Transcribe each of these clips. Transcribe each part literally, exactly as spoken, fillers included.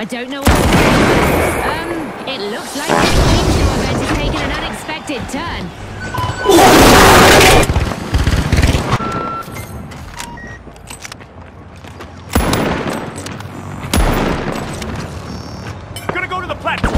I don't know what to do. Um, it looks like the angel event has taken an unexpected turn. We're gonna go to the platform.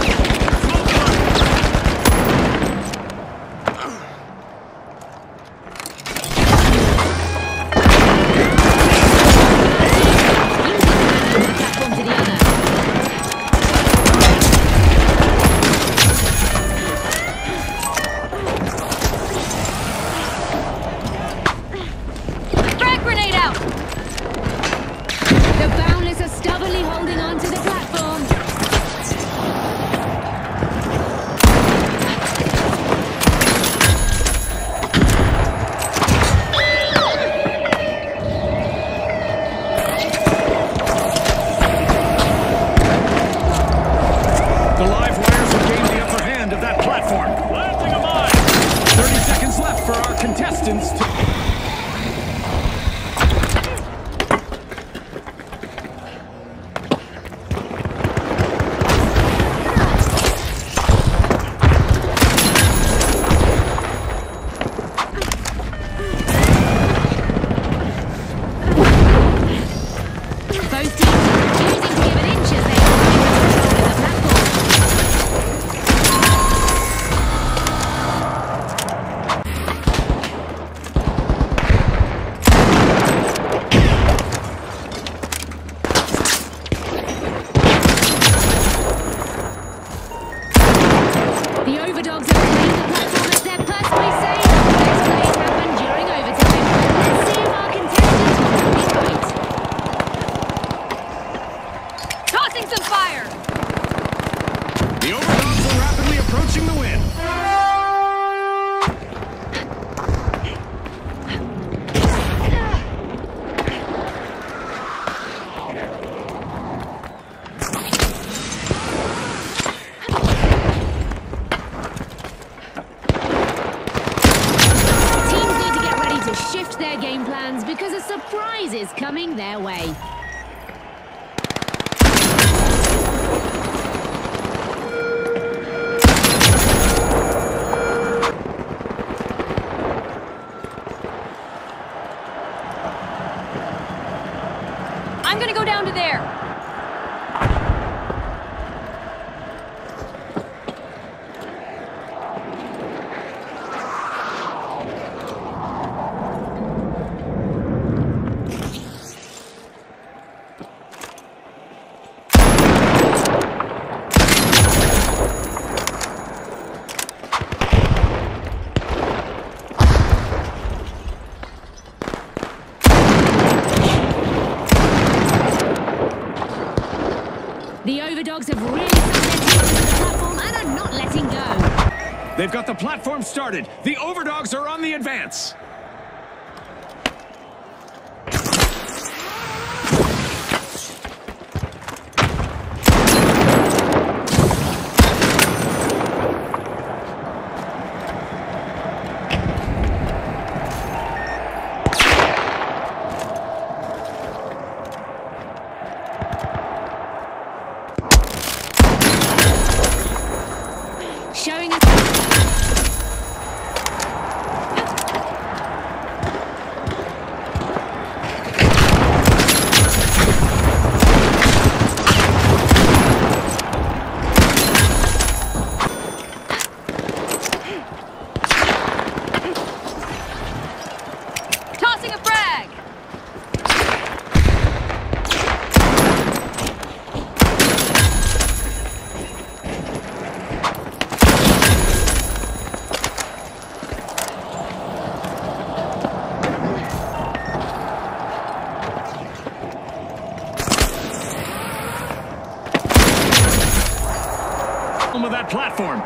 Coming their way. I'm gonna go down to there. The overdogs have really set their teeth on the platform and are not letting go. They've got the platform started. The overdogs are on the advance. Showing us. Tossing a frag. Of that platform.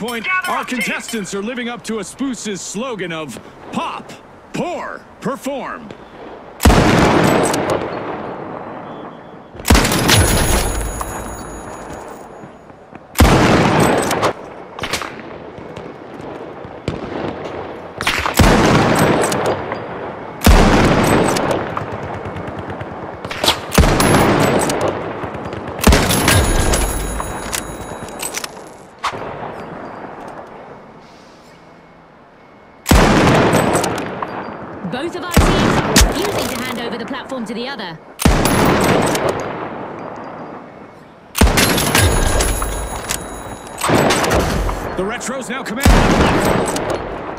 point, our contestants are living up to Aspoose's slogan of pop, pour, perform. Both of our teams refusing to hand over the platform to the other. The Retros now command the platform.